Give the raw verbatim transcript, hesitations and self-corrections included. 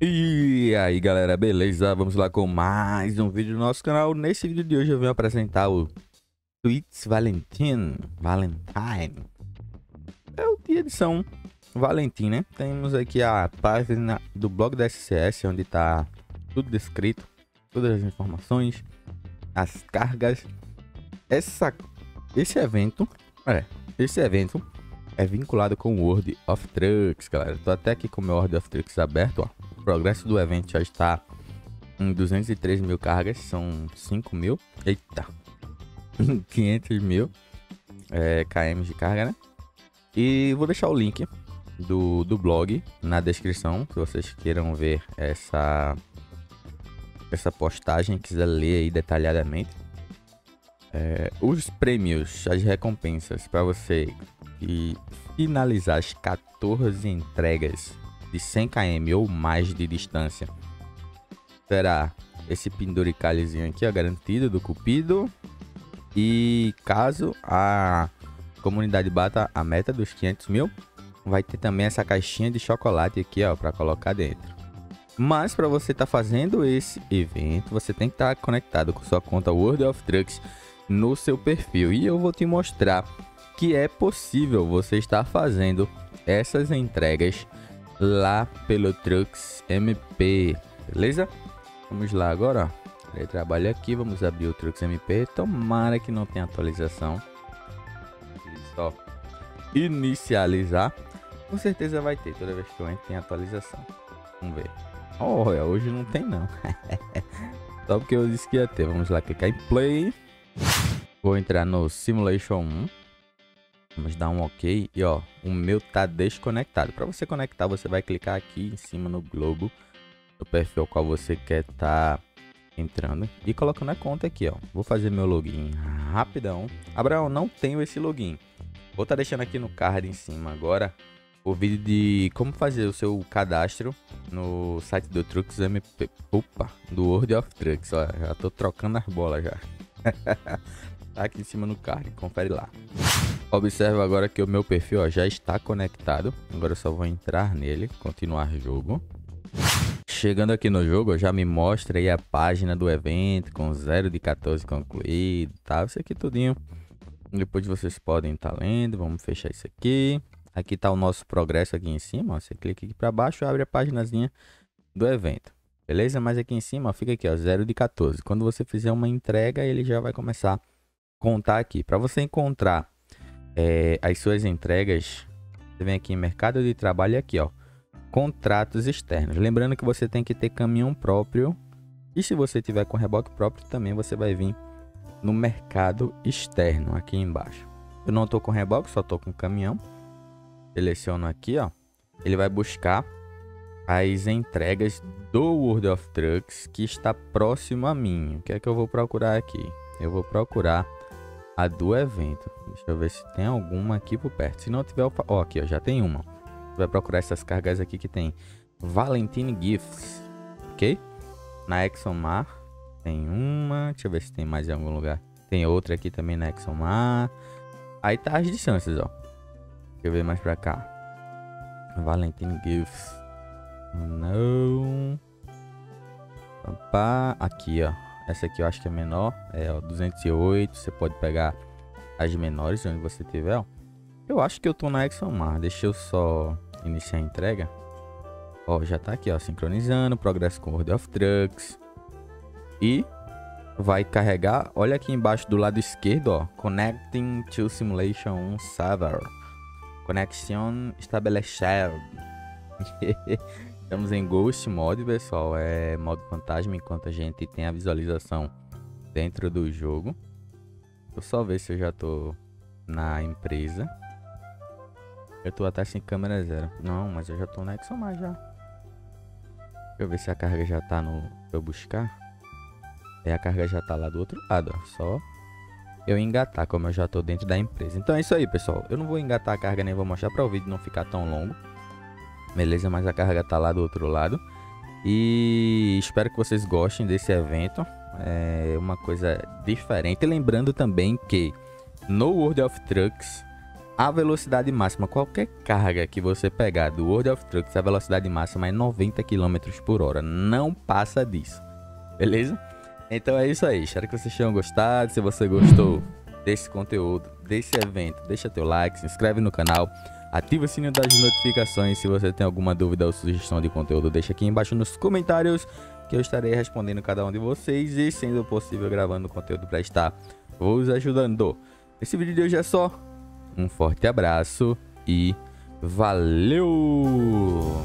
E aí galera, beleza? Vamos lá com mais um vídeo do nosso canal. Nesse vídeo de hoje eu venho apresentar o Tweets Valentine. Valentine é o dia de São Valentim, né? Temos aqui a página do blog da S C S, onde tá tudo descrito, todas as informações, as cargas. Essa, esse evento, é, esse evento é vinculado com o World of Trucks, galera. Eu tô até aqui com o meu World of Trucks aberto, ó. O progresso do evento já está em duzentas e três mil cargas, são cinco mil, eita, quinhentos mil é, km de carga, né? E vou deixar o link do, do blog na descrição, se vocês queiram ver essa, essa postagem, quiser ler aí detalhadamente. É, os prêmios, as recompensas para você e finalizar as quatorze entregas de cem quilômetros ou mais de distância. Será esse penduricalhozinho aqui, a garantida do cupido. E caso a comunidade bata a meta dos quinhentos mil, vai ter também essa caixinha de chocolate aqui, ó, para colocar dentro. Mas para você estar tá fazendo esse evento, você tem que estar tá conectado com sua conta World of Trucks no seu perfil. E eu vou te mostrar que é possível você estar fazendo essas entregas lá pelo Trux M P, beleza? Vamos lá agora, ó. Trabalho aqui, vamos abrir o Trux M P. Tomara que não tenha atualização. Só inicializar. Com certeza vai ter, toda vez que eu entro tem atualização. Vamos ver. Olha, hoje não tem não. Só porque eu disse que ia ter. Vamos lá, clicar em play. Vou entrar no Simulation um. Vamos dar um ok e ó, o meu tá desconectado. Para você conectar, você vai clicar aqui em cima no globo do perfil qual você quer tá entrando e colocando a conta aqui, ó. Vou fazer meu login rapidão. Abraão, não tenho esse login. Vou tá deixando aqui no card em cima agora o vídeo de como fazer o seu cadastro no site do Trux M P. Opa, do World of Trucks, ó, já tô trocando as bolas já. Tá aqui em cima no card, confere lá. Observa agora que o meu perfil, ó, já está conectado. Agora eu só vou entrar nele, continuar jogo. Chegando aqui no jogo, ó, já me mostra aí a página do evento com zero de quatorze concluído, tá? Isso aqui tudinho. Depois vocês podem estar lendo. Vamos fechar isso aqui. Aqui tá o nosso progresso aqui em cima, ó. Você clica aqui para baixo, abre a paginazinha do evento. Beleza? Mas aqui em cima, ó, fica aqui, ó, zero de quatorze. Quando você fizer uma entrega, ele já vai começar a contar aqui. Para você encontrar É, as suas entregas, você vem aqui em mercado de trabalho, aqui ó, contratos externos. Lembrando que você tem que ter caminhão próprio, e se você tiver com reboque próprio também, você vai vir no mercado externo aqui embaixo. Eu não tô com reboque, só tô com caminhão. Seleciono aqui, ó, ele vai buscar as entregas do World of Trucks que está próximo a mim. O que é que eu vou procurar aqui? Eu vou procurar a do evento. Deixa eu ver se tem alguma aqui por perto. Se não tiver, ó, oh, aqui ó, já tem uma. Vai procurar essas cargas aqui que tem Valentine Gifts, ok? Na Exxon Mar tem uma. Deixa eu ver se tem mais em algum lugar. Tem outra aqui também na Exxon Mar. Aí tá as distâncias, ó. Deixa eu ver mais pra cá. Valentine Gifts. Não. Opa. Aqui, ó. Essa aqui eu acho que é menor, é ó, duzentos e oito, você pode pegar as menores onde você tiver, ó. Eu acho que eu tô na Exxon Mar, deixa eu só iniciar a entrega. Ó, já tá aqui, ó, sincronizando, progresso com World of Trucks. E vai carregar, olha aqui embaixo do lado esquerdo, ó, Connecting to Simulation um Server. Connection estabelecida. Estamos em Ghost Mode, pessoal, é modo fantasma, enquanto a gente tem a visualização dentro do jogo. Vou só ver se eu já tô na empresa. Eu tô até sem câmera zero. Não, mas eu já tô na Exxon Mar já. Deixa eu ver se a carga já tá no... eu buscar. É, a carga já tá lá do outro lado, ó. Só eu engatar, como eu já tô dentro da empresa. Então é isso aí, pessoal. Eu não vou engatar a carga, nem vou mostrar para o vídeo não ficar tão longo. Beleza, mas a carga tá lá do outro lado. E espero que vocês gostem desse evento. É uma coisa diferente. Lembrando também que no World of Trucks A velocidade máxima, qualquer carga que você pegar do World of Trucks, a velocidade máxima é noventa quilômetros por hora, não passa disso, beleza? Então é isso aí, espero que vocês tenham gostado. Se você gostou desse conteúdo, desse evento, deixa teu like, se inscreve no canal, ativa o sininho das notificações. Se você tem alguma dúvida ou sugestão de conteúdo, deixa aqui embaixo nos comentários, que eu estarei respondendo cada um de vocês e, sendo possível, gravando conteúdo para estar vos ajudando. Nesse vídeo de hoje é só. Um forte abraço e valeu!